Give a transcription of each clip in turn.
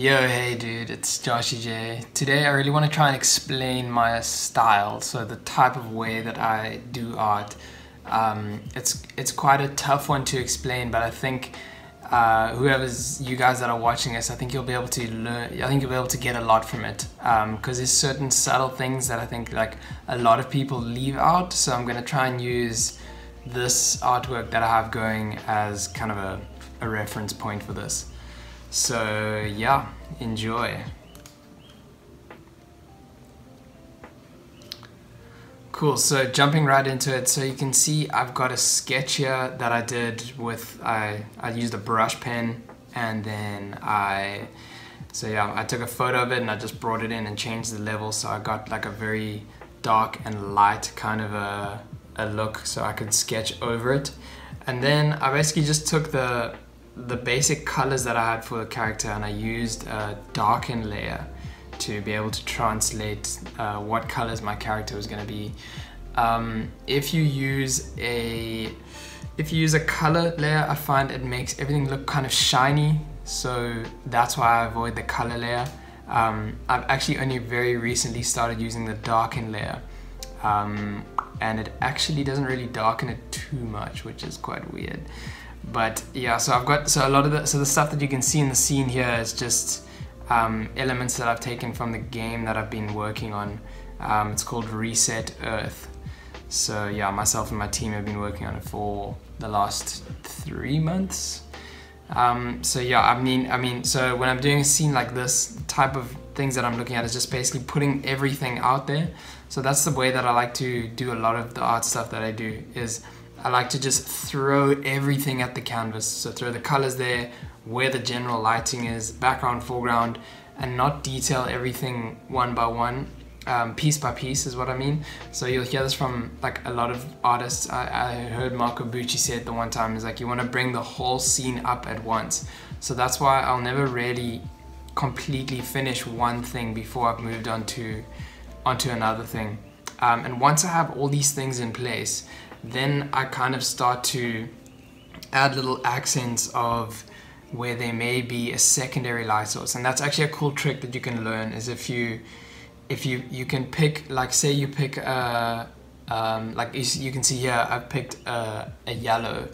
Yo, hey dude, it's Joshua Jay. Today I really want to try and explain my style, so the type of way that I do art. It's quite a tough one to explain, but I think you guys that are watching this, I think you'll be able to learn, I think you'll be able to get a lot from it. Because there's certain subtle things that I think like a lot of people leave out, so I'm going to try and use this artwork that I have going as kind of a reference point for this. So yeah, enjoy. Cool, so jumping right into it, so you can see I've got a sketch here that I did with, I used a brush pen, and then I took a photo of it and I just brought it in and changed the level, so I got like a very dark and light kind of a look, so I could sketch over it. And then I basically just took the basic colors that I had for the character, and I used a darken layer to be able to translate what colors my character was going to be. If you use a color layer, I find it makes everything look kind of shiny, so that's why I avoid the color layer. I've actually only very recently started using the darken layer, and it actually doesn't really darken it too much, which is quite weird. But yeah, so I've got, so a lot of the, so the stuff that you can see in the scene here is just elements that I've taken from the game that I've been working on. It's called Reset Earth. So yeah, myself and my team have been working on it for the last 3 months. So yeah, so when I'm doing a scene like this, type of things that I'm looking at is just basically putting everything out there. So that's the way that I like to do a lot of the art stuff that I do, is I like to just throw everything at the canvas. So throw the colors there, where the general lighting is, background, foreground, and not detail everything one by one, piece by piece is what I mean. So you'll hear this from like a lot of artists. I heard Marco Bucci say it the one time, is like you want to bring the whole scene up at once. So that's why I'll never really completely finish one thing before I've moved on to another thing. And once I have all these things in place, then I kind of start to add little accents of where there may be a secondary light source. And that's actually a cool trick that you can learn, is if you can pick, like say you pick like you can see here I've picked a yellow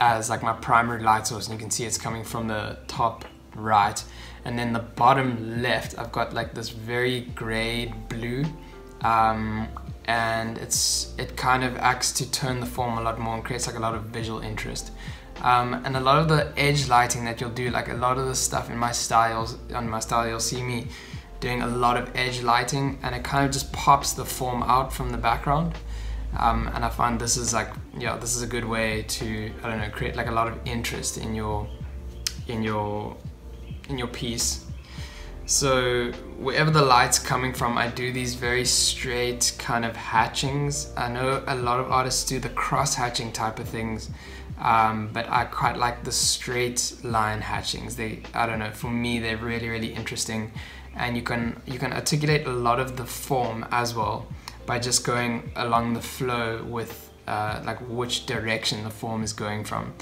as like my primary light source, and you can see it's coming from the top right, and then the bottom left I've got like this very grayed blue, and it kind of acts to turn the form a lot more and creates like a lot of visual interest. And a lot of the edge lighting that you'll do, like a lot of the stuff in my styles, on my style you'll see me doing a lot of edge lighting, and it kind of just pops the form out from the background. And I find this is like, yeah, this is a good way to, I don't know, create like a lot of interest in your piece. So wherever the light's coming from, I do these very straight kind of hatchings. I know a lot of artists do the cross hatching type of things, but I quite like the straight line hatchings. I don't know, for me they're really, really interesting, and you can articulate a lot of the form as well by just going along the flow with like which direction the form is going from.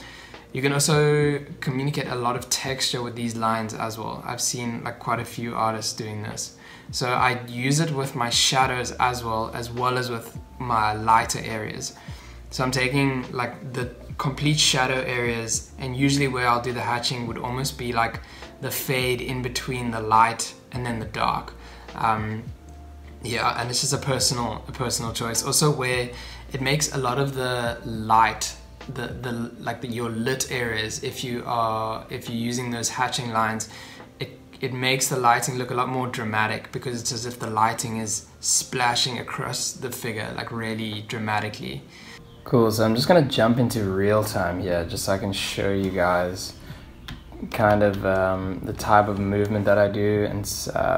You can also communicate a lot of texture with these lines as well. I've seen like quite a few artists doing this. So I use it with my shadows as well, as with my lighter areas. So I'm taking like the complete shadow areas, and usually where I'll do the hatching would almost be like the fade in between the light and then the dark. Yeah, and it's just a personal choice. Also where it makes a lot of the light, your lit areas, if you're using those hatching lines, it makes the lighting look a lot more dramatic, because it's as if the lighting is splashing across the figure like really dramatically. Cool, so I'm just going to jump into real time here just so I can show you guys kind of the type of movement that I do, and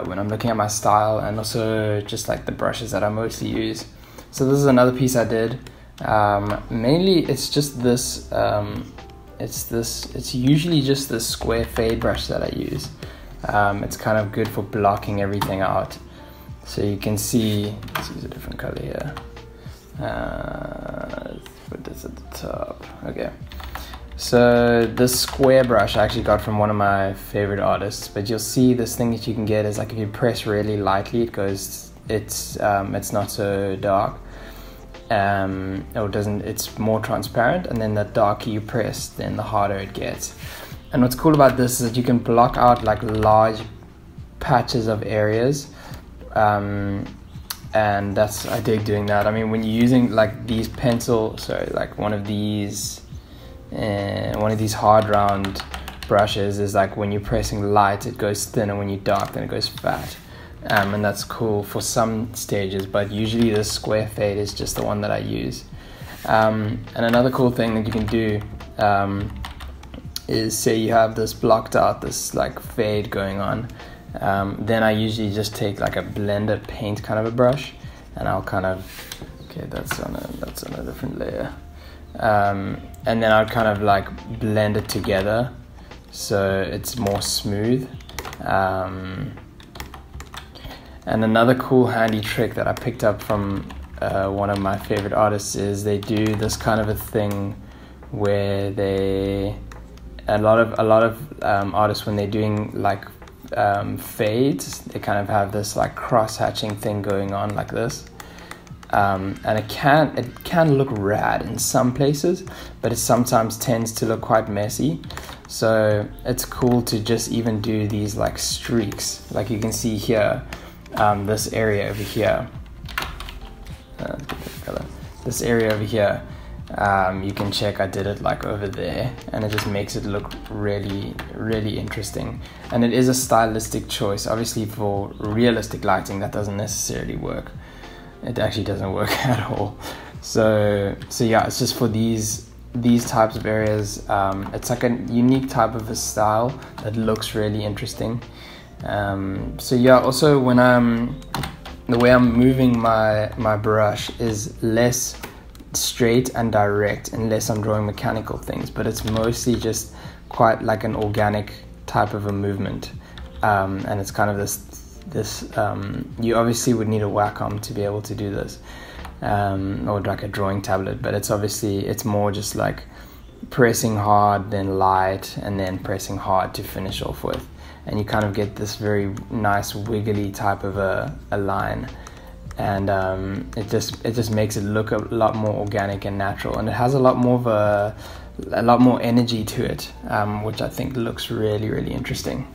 when I'm looking at my style, and also just like the brushes that I mostly use. So this is another piece I did. Mainly it's just this, it's usually just this square fade brush that I use. It's kind of good for blocking everything out. So you can see, let's use a different color here. Let's put this at the top, okay. So this square brush I actually got from one of my favorite artists, but you'll see this thing that you can get is like if you press really lightly, it goes, it's not so dark, or doesn't, it's more transparent, and then the darker you press, then the harder it gets. And what's cool about this is that you can block out like large patches of areas, and that's, I dig doing that. I mean, when you're using like these pencil, sorry, like one of these hard round brushes is like when you're pressing light it goes thin, and when you're dark then it goes fat, and that's cool for some stages, but usually the square fade is just the one that I use. And another cool thing that you can do is say you have this blocked out, this like fade going on, then I usually just take like a blender paint kind of a brush, and I'll kind of, okay, that's on a different layer. And then I'd kind of like blend it together so it's more smooth. And another cool handy trick that I picked up from one of my favorite artists is they do this kind of a thing where they, a lot of artists, when they're doing like fades, they kind of have this like cross hatching thing going on like this. And it can look rad in some places, but it sometimes tends to look quite messy. So it's cool to just even do these like streaks, like you can see here, this area over here, this area over here, you can check I did it like over there, and it just makes it look really, really interesting. And it is a stylistic choice. Obviously for realistic lighting that doesn't necessarily work. It actually doesn't work at all. So yeah, it's just for these types of areas. It's like a unique type of a style that looks really interesting. So yeah, also when the way I'm moving my brush is less straight and direct, unless I'm drawing mechanical things, but it's mostly just quite like an organic type of a movement. And it's kind of this you obviously would need a Wacom to be able to do this, or like a drawing tablet, but it's more just like pressing hard then light and then pressing hard to finish off with, and you kind of get this very nice wiggly type of a line, and it just makes it look a lot more organic and natural, and it has a lot more energy to it, which I think looks really, really interesting.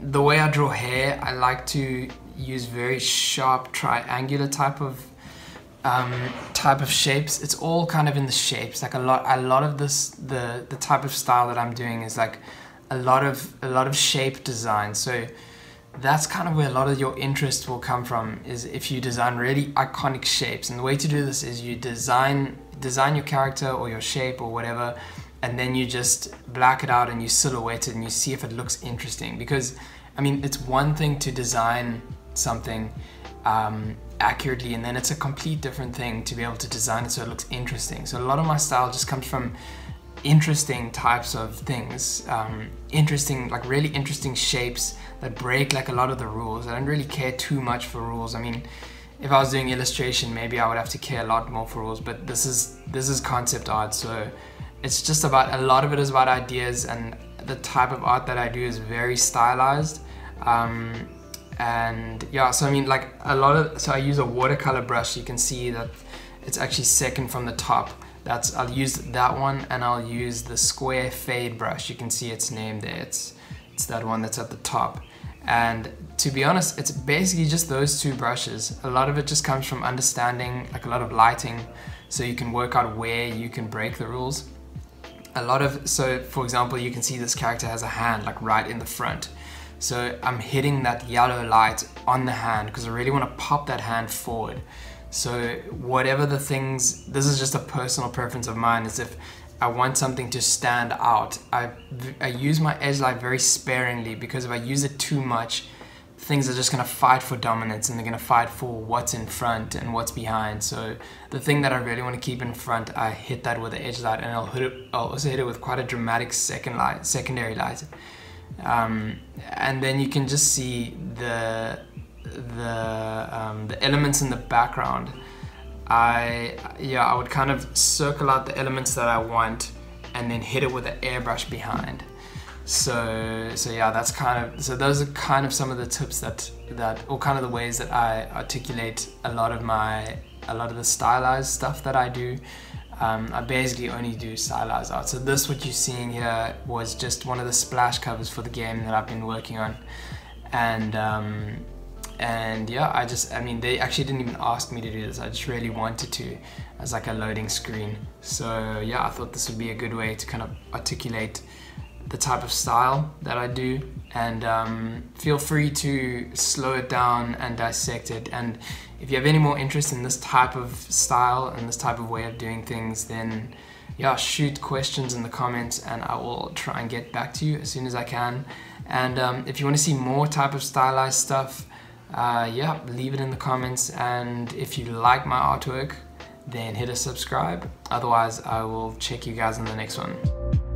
The way I draw hair, I like to use very sharp triangular type of shapes. It's all kind of in the shapes. Like a lot of this, the type of style that I'm doing is like a lot of shape design. So that's kind of where a lot of your interest will come from, is if you design really iconic shapes. And the way to do this is you design your character or your shape or whatever, and then you just black it out and you silhouette it and you see if it looks interesting. Because, I mean, it's one thing to design something accurately, and then it's a complete different thing to be able to design it so it looks interesting. So a lot of my style just comes from interesting types of things, like really interesting shapes that break like a lot of the rules. I don't really care too much for rules. I mean, if I was doing illustration, maybe I would have to care a lot more for rules, but this is concept art, so it's just about, a lot of it is about ideas, and the type of art that I do is very stylized. And yeah, so I mean, like so I use a watercolor brush. You can see that it's actually second from the top. I'll use that one, and I'll use the square fade brush. You can see its name there. It's that one that's at the top. And to be honest, it's basically just those two brushes. A lot of it just comes from understanding, like a lot of lighting, so you can work out where you can break the rules. So for example, you can see this character has a hand like right in the front. So I'm hitting that yellow light on the hand because I really want to pop that hand forward. So whatever the things, this is just a personal preference of mine, is if I want something to stand out, I use my edge light very sparingly, because if I use it too much, things are just going to fight for dominance, and they're going to fight for what's in front and what's behind. So the thing that I really want to keep in front, I hit that with the edge light, and I'll also hit it with quite a dramatic secondary light. And then you can just see the elements in the background. I would kind of circle out the elements that I want and then hit it with an airbrush behind. So yeah, that's kind of, so those are kind of some of the tips that or kind of the ways that I articulate a lot of the stylized stuff that I do. I basically only do stylized art. So this, what you're seeing here, was just one of the splash covers for the game that I've been working on. And yeah, I mean, they actually didn't even ask me to do this. I just really wanted to, as like a loading screen. So yeah, I thought this would be a good way to kind of articulate the type of style that I do, and feel free to slow it down and dissect it. And if you have any more interest in this type of style and this type of way of doing things, then yeah, shoot questions in the comments and I will try and get back to you as soon as I can. And if you want to see more type of stylized stuff, yeah, leave it in the comments. And if you like my artwork, then hit a subscribe. Otherwise, I will check you guys in the next one.